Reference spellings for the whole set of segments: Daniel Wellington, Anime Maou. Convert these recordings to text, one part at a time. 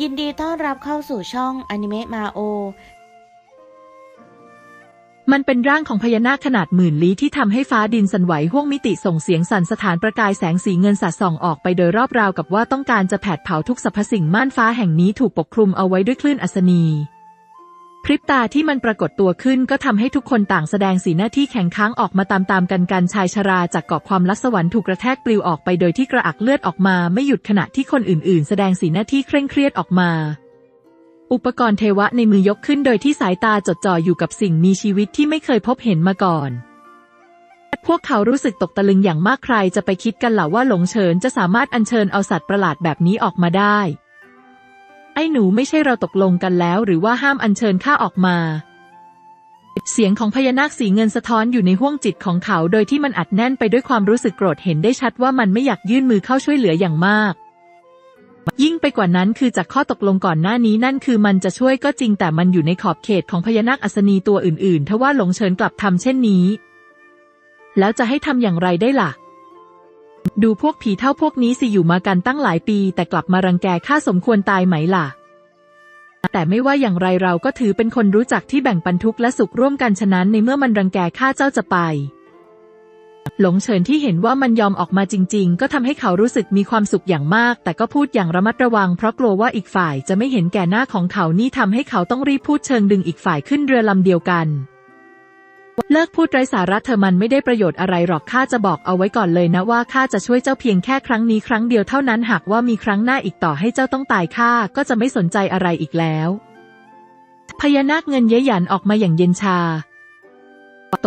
ยินดีต้อนรับเข้าสู่ช่องอนิเมะมาโอมันเป็นร่างของพญานาคขนาดหมื่นลี้ที่ทำให้ฟ้าดินสั่นไหวห้วงมิติส่งเสียงสั่นสถานประกายแสงสีเงินสาดส่องออกไปโดยรอบราวกับว่าต้องการจะแผดเผาทุกสรรพสิ่งม่านฟ้าแห่งนี้ถูกปกคลุมเอาไว้ด้วยคลื่นอัศนีพริบตาที่มันปรากฏตัวขึ้นก็ทำให้ทุกคนต่างแสดงสีหน้าที่แข็งค้างออกมาตามกันชายชราจากเกาะความลับสวรรค์ถูกกระแทกปลิวออกไปโดยที่กระอักเลือดออกมาไม่หยุดขณะที่คนอื่นๆแสดงสีหน้าที่เคร่งเครียดออกมาอุปกรณ์เทวะในมือยกขึ้นโดยที่สายตาจดจ่ออยู่กับสิ่งมีชีวิตที่ไม่เคยพบเห็นมาก่อนพวกเขารู้สึกตกตะลึงอย่างมากใครจะไปคิดกันล่ะว่าหลงเฉินจะสามารถอัญเชิญเอาสัตว์ประหลาดแบบนี้ออกมาได้ไอ้หนูไม่ใช่เราตกลงกันแล้วหรือว่าห้ามอัญเชิญข้าออกมาเสียงของพญานาคสีเงินสะท้อนอยู่ในห้วงจิตของเขาโดยที่มันอัดแน่นไปด้วยความรู้สึกโกรธเห็นได้ชัดว่ามันไม่อยากยื่นมือเข้าช่วยเหลืออย่างมากยิ่งไปกว่านั้นคือจากข้อตกลงก่อนหน้านี้นั่นคือมันจะช่วยก็จริงแต่มันอยู่ในขอบเขตของพญานาคอัศนีตัวอื่นๆทว่าหลงเฉินกลับทำเช่นนี้แล้วจะให้ทำอย่างไรได้ล่ะดูพวกผีเท่าพวกนี้สิอยู่มากันตั้งหลายปีแต่กลับมารังแกข้าสมควรตายไหมล่ะแต่ไม่ว่าอย่างไรเราก็ถือเป็นคนรู้จักที่แบ่งปันทุกข์และสุขร่วมกันฉะนั้นในเมื่อมันรังแกข้าเจ้าจะไปหลงเฉินที่เห็นว่ามันยอมออกมาจริงๆก็ทำให้เขารู้สึกมีความสุขอย่างมากแต่ก็พูดอย่างระมัดระวังเพราะกลัวว่าอีกฝ่ายจะไม่เห็นแก่หน้าของเขานี่ทำให้เขาต้องรีบพูดเชิงดึงอีกฝ่ายขึ้นเรือลำเดียวกันเลิกพูดไร้สาระเธอมันไม่ได้ประโยชน์อะไรหรอกข้าจะบอกเอาไว้ก่อนเลยนะว่าข้าจะช่วยเจ้าเพียงแค่ครั้งนี้ครั้งเดียวเท่านั้นหากว่ามีครั้งหน้าอีกต่อให้เจ้าต้องตายข้าก็จะไม่สนใจอะไรอีกแล้วพญานาคเงินเย้ยหยันออกมาอย่างเย็นชา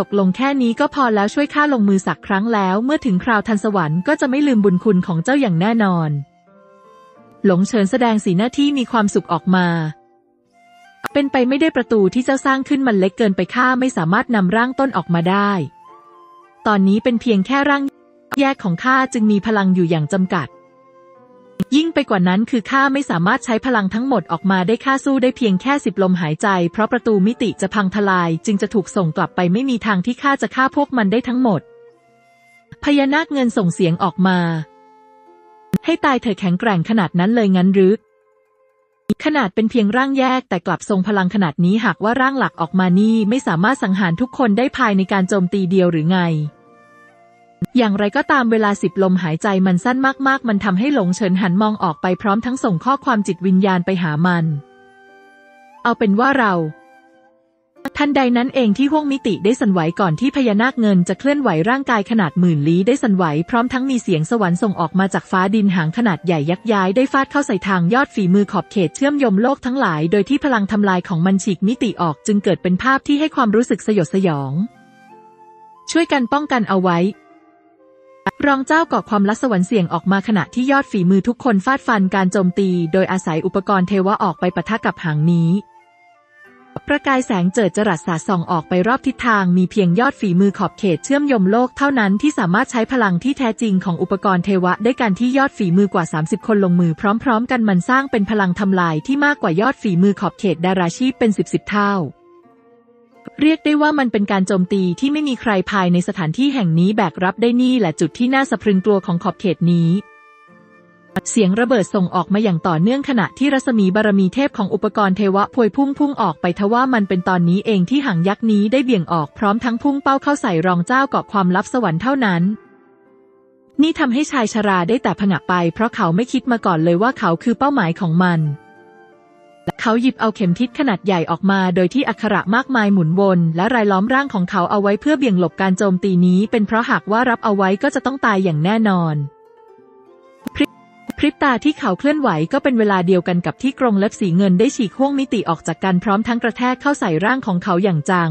ตกลงแค่นี้ก็พอแล้วช่วยข้าลงมือสักครั้งแล้วเมื่อถึงคราวทันสวรรค์ก็จะไม่ลืมบุญคุณของเจ้าอย่างแน่นอนหลงเฉินแสดงสีหน้าที่มีความสุขออกมาเป็นไปไม่ได้ประตูที่เจ้าสร้างขึ้นมันเล็กเกินไปข้าไม่สามารถนำร่างต้นออกมาได้ตอนนี้เป็นเพียงแค่ร่างแยกของข้าจึงมีพลังอยู่อย่างจำกัดยิ่งไปกว่านั้นคือข้าไม่สามารถใช้พลังทั้งหมดออกมาได้ข้าสู้ได้เพียงแค่10ลมหายใจเพราะประตูมิติจะพังทลายจึงจะถูกส่งกลับไปไม่มีทางที่ข้าจะฆ่าพวกมันได้ทั้งหมดพญานาคเงินส่งเสียงออกมาให้ตายเธอแข็งแกร่งขนาดนั้นเลยงั้นหรือขนาดเป็นเพียงร่างแยกแต่กลับทรงพลังขนาดนี้หากว่าร่างหลักออกมานี่ไม่สามารถสังหารทุกคนได้ภายในการโจมตีเดียวหรือไงอย่างไรก็ตามเวลา10ลมหายใจมันสั้นมากๆมันทำให้หลงเฉินหันมองออกไปพร้อมทั้งส่งข้อความจิตวิญญาณไปหามันเอาเป็นว่าเราทันใดนั้นเองที่ห้วงมิติได้สั่นไหวก่อนที่พญานาคเงินจะเคลื่อนไหวร่างกายขนาดหมื่นลี้ได้สั่นไหวพร้อมทั้งมีเสียงสวรรค์ส่งออกมาจากฟ้าดินหางขนาดใหญ่ยักย้ายได้ฟาดเข้าใส่ทางยอดฝีมือขอบเขตเชื่อมโยงโลกทั้งหลายโดยที่พลังทำลายของมันฉีกมิติออกจึงเกิดเป็นภาพที่ให้ความรู้สึกสยดสยองช่วยกันป้องกันเอาไว้รองเจ้าก่อความลับสวรรค์เสียงออกมาขณะที่ยอดฝีมือทุกคนฟาดฟันการโจมตีโดยอาศัยอุปกรณ์เทวะออกไปปะทะกับหางนี้ประกายแสงเจิดจรัสสาดส่องออกไปรอบทิศทางมีเพียงยอดฝีมือขอบเขตเชื่อมโยงโลกเท่านั้นที่สามารถใช้พลังที่แท้จริงของอุปกรณ์เทวะได้การที่ยอดฝีมือกว่า30คนลงมือพร้อมๆกันมันสร้างเป็นพลังทำลายที่มากกว่ายอดฝีมือขอบเขตดาราชีพเป็น10เท่าเรียกได้ว่ามันเป็นการโจมตีที่ไม่มีใครภายในสถานที่แห่งนี้แบกรับได้นี่แหละจุดที่น่าสะพรึงกลัวของขอบเขตนี้เสียงระเบิดส่งออกมาอย่างต่อเนื่องขณะที่รัศมีบารมีเทพของอุปกรณ์เทวะพวยพุ่งออกไปทว่ามันเป็นตอนนี้เองที่หางยักษ์นี้ได้เบี่ยงออกพร้อมทั้งพุ่งเป้าเข้าใส่รองเจ้าเกาะความลับสวรรค์เท่านั้นนี่ทำให้ชายชราได้แต่ผงะไปเพราะเขาไม่คิดมาก่อนเลยว่าเขาคือเป้าหมายของมันเขาหยิบเอาเข็มทิศขนาดใหญ่ออกมาโดยที่อักขระมากมายหมุนวนและรายล้อมร่างของเขาเอาไว้เพื่อเบี่ยงหลบการโจมตีนี้เป็นเพราะหากว่ารับเอาไว้ก็จะต้องตายอย่างแน่นอนพริบตาที่เขาเคลื่อนไหวก็เป็นเวลาเดียวกันกับที่กรงเล็บสีเงินได้ฉีกห้วงมิติออกจากกันพร้อมทั้งกระแทกเข้าใส่ร่างของเขาอย่างจัง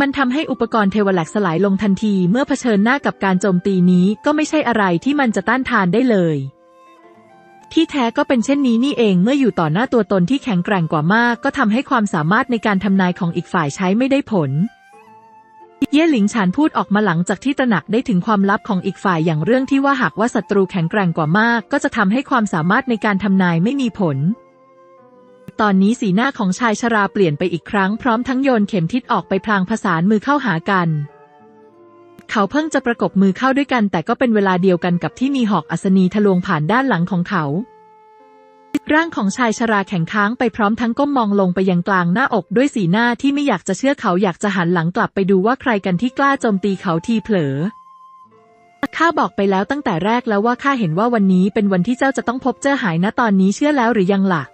มันทำให้อุปกรณ์เทวะแหลกสลายลงทันทีเมื่อเผชิญหน้ากับการโจมตีนี้ก็ไม่ใช่อะไรที่มันจะต้านทานได้เลยที่แท้ก็เป็นเช่นนี้นี่เองเมื่ออยู่ต่อหน้าตัวตนที่แข็งแกร่งกว่ามากก็ทำให้ความสามารถในการทำนายของอีกฝ่ายใช้ไม่ได้ผลเย่หลิงฉานพูดออกมาหลังจากที่ตระหนักได้ถึงความลับของอีกฝ่ายอย่างเรื่องที่ว่าหากว่าศัตรูแข็งแกร่งกว่ามากก็จะทำให้ความสามารถในการทำนายไม่มีผลตอนนี้สีหน้าของชายชราเปลี่ยนไปอีกครั้งพร้อมทั้งโยนเข็มทิศออกไปพลางผสานมือเข้าหากันเขาเพิ่งจะประกบมือเข้าด้วยกันแต่ก็เป็นเวลาเดียวกันกับที่มีหอกอัศนีทะลวงผ่านด้านหลังของเขา ร่างของชายชราแข็งค้างไปพร้อมทั้งก้มมองลงไปยังกลางหน้าอกด้วยสีหน้าที่ไม่อยากจะเชื่อเขาอยากจะหันหลังกลับไปดูว่าใครกันที่กล้าโจมตีเขาทีเผลอข้าบอกไปแล้วตั้งแต่แรกแล้วว่าข้าเห็นว่าวันนี้เป็นวันที่เจ้าจะต้องพบเจอหายนะตอนนี้เชื่อแล้วหรือยังล่ะ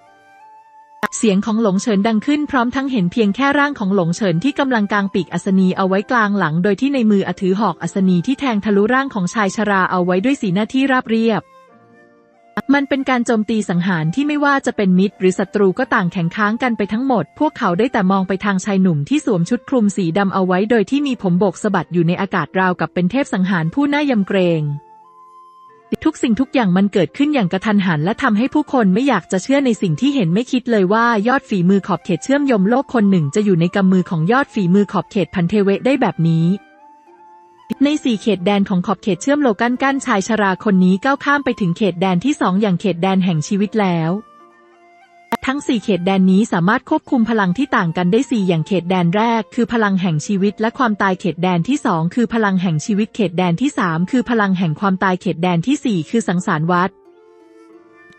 เสียงของหลงเฉินดังขึ้นพร้อมทั้งเห็นเพียงแค่ร่างของหลงเฉินที่กำลังกางปีกอัศนีเอาไว้กลางหลังโดยที่ในมือถือหอกอัศนีที่แทงทะลุร่างของชายชราเอาไว้ด้วยสีหน้าที่ราบเรียบมันเป็นการโจมตีสังหารที่ไม่ว่าจะเป็นมิตรหรือศัตรูก็ต่างแข็งค้างกันไปทั้งหมดพวกเขาได้แต่มองไปทางชายหนุ่มที่สวมชุดคลุมสีดำเอาไว้โดยที่มีผมโบกสะบัดอยู่ในอากาศราวกับเป็นเทพสังหารผู้น่ายำเกรงทุกสิ่งทุกอย่างมันเกิดขึ้นอย่างกระทันหันและทำให้ผู้คนไม่อยากจะเชื่อในสิ่งที่เห็นไม่คิดเลยว่ายอดฝีมือขอบเขตเชื่อมโยมโลกคนหนึ่งจะอยู่ในกำมือของยอดฝีมือขอบเขตพันเทเวะได้แบบนี้ใน4เขตแดนของขอบเขตเชื่อมโลกันกั้นชายชราคนนี้ก้าวข้ามไปถึงเขตแดนที่2อย่างเขตแดนแห่งชีวิตแล้วทั้ง4เขตแดนนี้สามารถควบคุมพลังที่ต่างกันได้4อย่างเขตแดนแรกคือพลังแห่งชีวิตและความตายเขตแดนที่2คือพลังแห่งชีวิตเขตแดนที่3คือพลังแห่งความตายเขตแดนที่4คือสังสารวัฏ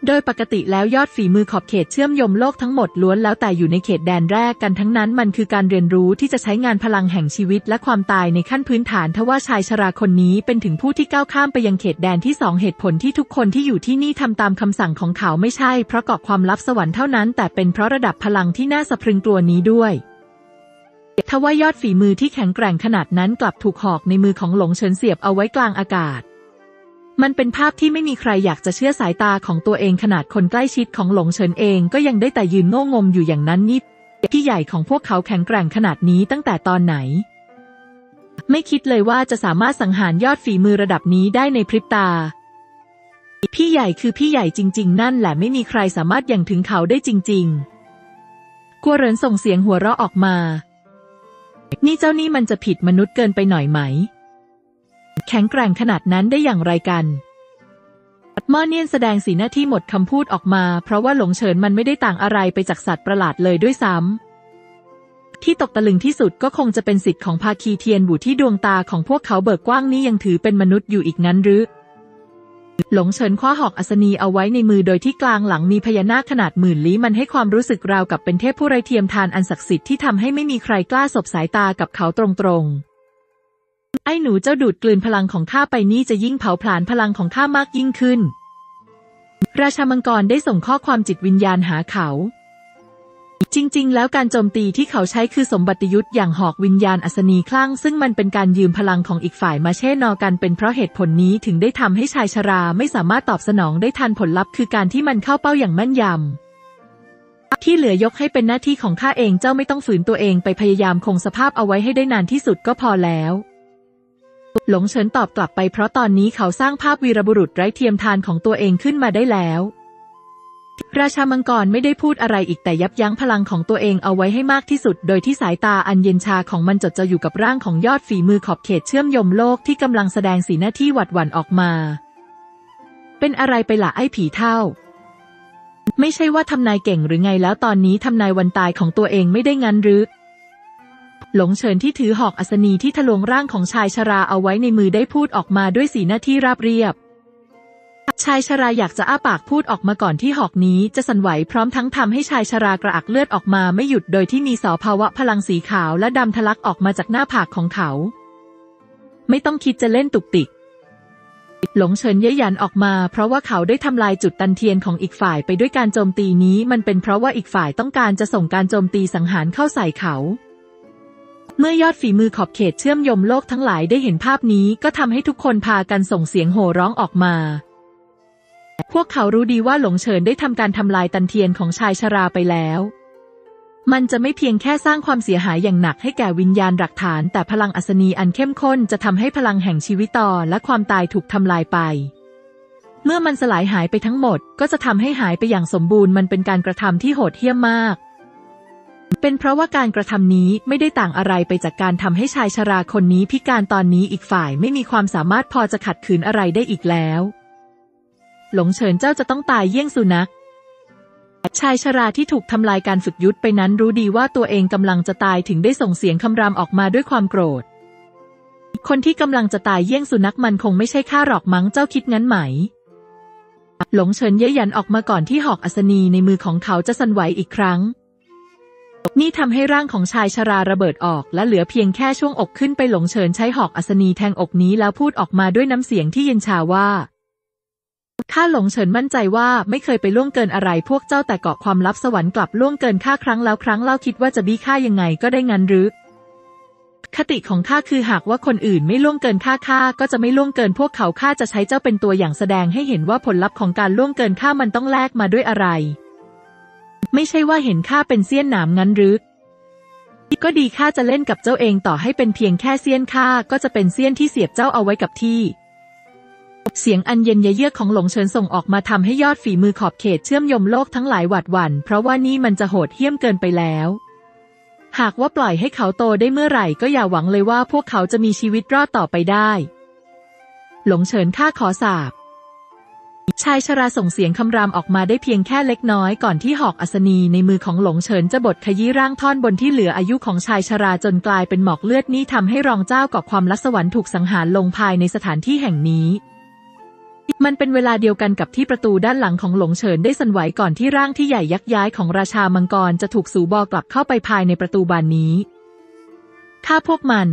โดยปกติแล้วยอดฝีมือขอบเขตเชื่อมโยมโลกทั้งหมดล้วนแล้วแต่อยู่ในเขตแดนแรกกันทั้งนั้นมันคือการเรียนรู้ที่จะใช้งานพลังแห่งชีวิตและความตายในขั้นพื้นฐานทว่าชายชราคนนี้เป็นถึงผู้ที่ก้าวข้ามไปยังเขตแดนที่2เหตุผลที่ทุกคนที่อยู่ที่นี่ทำตามคำสั่งของเขาไม่ใช่เพราะเกาะความลับสวรรค์เท่านั้นแต่เป็นเพราะระดับพลังที่น่าสะพรึงกลัวนี้ด้วยทว่ายอดฝีมือที่แข็งแกร่งขนาดนั้นกลับถูกหอกในมือของหลงเฉินเสียบเอาไว้กลางอากาศมันเป็นภาพที่ไม่มีใครอยากจะเชื่อสายตาของตัวเองขนาดคนใกล้ชิดของหลงเฉินเองก็ยังได้แต่ยืนโง่งมอยู่อย่างนั้นนี่พี่ใหญ่ของพวกเขาแข็งแกร่งขนาดนี้ตั้งแต่ตอนไหนไม่คิดเลยว่าจะสามารถสังหารยอดฝีมือระดับนี้ได้ในพริบตาพี่ใหญ่คือพี่ใหญ่จริงๆนั่นแหละไม่มีใครสามารถยังถึงเขาได้จริงๆกัวเหรินส่งเสียงหัวเราะออกมานี่เจ้านี่มันจะผิดมนุษย์เกินไปหน่อยไหมแข็งแกร่งขนาดนั้นได้อย่างไรกันม่อเนียนแสดงสีหน้าที่หมดคำพูดออกมาเพราะว่าหลงเฉินมันไม่ได้ต่างอะไรไปจากสัตว์ประหลาดเลยด้วยซ้ำที่ตกตะลึงที่สุดก็คงจะเป็นสิทธิ์ของภาคีเทียนบุที่ดวงตาของพวกเขาเบิกกว้างนี้ยังถือเป็นมนุษย์อยู่อีกงั้นหรือหลงเฉินคว้าหอกอัศนีเอาไว้ในมือโดยที่กลางหลังมีพญานาคขนาดหมื่นลี้มันให้ความรู้สึกราวกับเป็นเทพผู้ไร้เทียมทานอันศักดิ์สิทธิ์ที่ทำให้ไม่มีใครกล้าสบสายตากับเขาตรงๆไอ้หนูเจ้าดูดกลืนพลังของข้าไปนี่จะยิ่งเผาผลาญพลังของข้ามากยิ่งขึ้นราชามังกรได้ส่งข้อความจิตวิญญาณหาเขาจริงๆแล้วการโจมตีที่เขาใช้คือสมบัติยุทธ์อย่างหอกวิญญาณอัศนีคลั่งซึ่งมันเป็นการยืมพลังของอีกฝ่ายมาเช่นอกันเป็นเพราะเหตุผลนี้ถึงได้ทำให้ชายชราไม่สามารถตอบสนองได้ทันผลลัพธ์คือการที่มันเข้าเป้าอย่างแม่นยำที่เหลือยกให้เป็นหน้าที่ของข้าเองเจ้าไม่ต้องฝืนตัวเองไปพยายามคงสภาพเอาไว้ให้ได้นานที่สุดก็พอแล้วหลงเฉินตอบกลับไปเพราะตอนนี้เขาสร้างภาพวีรบุรุษไร้เทียมทานของตัวเองขึ้นมาได้แล้วราชามังกรไม่ได้พูดอะไรอีกแต่ยับยั้งพลังของตัวเองเอาไว้ให้มากที่สุดโดยที่สายตาอันเย็นชาของมันจดจ่ออยู่กับร่างของยอดฝีมือขอบเขตเชื่อมโยมโลกที่กำลังแสดงสีหน้าที่หวั่นหวั่นออกมาเป็นอะไรไปล่ะไอ้ผีเฒ่าไม่ใช่ว่าทำนายเก่งหรือไงแล้วตอนนี้ทำนายวันตายของตัวเองไม่ได้งั้นหรือหลงเฉินที่ถือหอกอัศนีที่ทะลวงร่างของชายชราเอาไว้ในมือได้พูดออกมาด้วยสีหน้าที่ราบเรียบชายชราอยากจะอ้าปากพูดออกมาก่อนที่หอกนี้จะสั่นไหวพร้อมทั้งทำให้ชายชรากระอักเลือดออกมาไม่หยุดโดยที่มีสภาวะพลังสีขาวและดำทะลักออกมาจากหน้าผากของเขาไม่ต้องคิดจะเล่นตุกติกหลงเฉินเย้ยหยันออกมาเพราะว่าเขาได้ทำลายจุดตันเทียนของอีกฝ่ายไปด้วยการโจมตีนี้มันเป็นเพราะว่าอีกฝ่ายต้องการจะส่งการโจมตีสังหารเข้าใส่เขาเมื่อยอดฝีมือขอบเขตเชื่อมโยมโลกทั้งหลายได้เห็นภาพนี้ก็ทำให้ทุกคนพากันส่งเสียงโห่ร้องออกมาพวกเขารู้ดีว่าหลงเฉินได้ทำการทำลายตันเทียนของชายชราไปแล้วมันจะไม่เพียงแค่สร้างความเสียหายอย่างหนักให้แก่วิญญาณหลักฐานแต่พลังอัศนีอันเข้มข้นจะทำให้พลังแห่งชีวิตต่อและความตายถูกทำลายไปเมื่อมันสลายหายไปทั้งหมดก็จะทำให้หายไปอย่างสมบูรณ์มันเป็นการกระทำที่โหดเหี้ยมมากเป็นเพราะว่าการกระทำนี้ไม่ได้ต่างอะไรไปจากการทำให้ชายชราคนนี้พิการตอนนี้อีกฝ่ายไม่มีความสามารถพอจะขัดขืนอะไรได้อีกแล้วหลงเฉินเจ้าจะต้องตายเยี่ยงสุนัขชายชราที่ถูกทำลายการฝึกยุทธไปนั้นรู้ดีว่าตัวเองกำลังจะตายถึงได้ส่งเสียงคำรามออกมาด้วยความโกรธคนที่กำลังจะตายเยี่ยงสุนัขมันคงไม่ใช่ข้าหรอกมั้งเจ้าคิดงั้นไหม หลงเฉินเย่หยันออกมาก่อนที่หอกอัศนีในมือของเขาจะสั่นไหวอีกครั้งนี่ทำให้ร่างของชายชราระเบิดออกและเหลือเพียงแค่ช่วงอกขึ้นไปหลงเฉินใช้หอกอัศนีแทงอกนี้แล้วพูดออกมาด้วยน้ำเสียงที่เย็นชาว่าข้าหลงเฉินมั่นใจว่าไม่เคยไปล่วงเกินอะไรพวกเจ้าแต่เกาะความลับสวรรค์กลับล่วงเกินข้าครั้งแล้วครั้งเล่าคิดว่าจะบี้ข้ายังไงก็ได้งั้นหรือคติของข้าคือหากว่าคนอื่นไม่ล่วงเกินข้าก็จะไม่ล่วงเกินพวกเขาข้าจะใช้เจ้าเป็นตัวอย่างแสดงให้เห็นว่าผลลัพธ์ของการล่วงเกินข้ามันต้องแลกมาด้วยอะไรไม่ใช่ว่าเห็นข้าเป็นเสี้ยนหนามงั้นหรือก็ดีข้าจะเล่นกับเจ้าเองต่อให้เป็นเพียงแค่เสี้ยนข้าก็จะเป็นเสี้ยนที่เสียบเจ้าเอาไว้กับที่เสียงอันเย็นเยือกของหลงเฉินส่งออกมาทำให้ยอดฝีมือขอบเขตเชื่อมโยงโลกทั้งหลายหวาดหวั่นเพราะว่านี่มันจะโหดเหี้ยมเกินไปแล้วหากว่าปล่อยให้เขาโตได้เมื่อไหร่ก็อย่าหวังเลยว่าพวกเขาจะมีชีวิตรอดต่อไปได้หลงเฉินข้าขอสาบชายชราส่งเสียงคำรามออกมาได้เพียงแค่เล็กน้อยก่อนที่หอกอัศนีในมือของหลงเฉินจะบดขยี้ร่างท่อนบนที่เหลืออายุของชายชราจนกลายเป็นหมอกเลือดนี่ทำให้รองเจ้าก่อความลับสวรรค์ถูกสังหารลงภายในสถานที่แห่งนี้มันเป็นเวลาเดียวกันกับที่ประตูด้านหลังของหลงเฉินได้สั่นไหวก่อนที่ร่างที่ใหญ่ยักย้ายของราชามังกรจะถูกสูบกลับเข้าไปภายในประตูบานนี้ฆ่าพวกมัน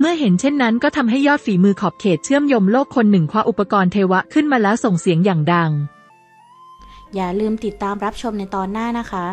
เมื่อเห็นเช่นนั้นก็ทำให้ยอดฝีมือขอบเขตเชื่อมโยงโลกคนหนึ่งคว้าอุปกรณ์เทวะขึ้นมาแล้วส่งเสียงอย่างดังอย่าลืมติดตามรับชมในตอนหน้านะคะ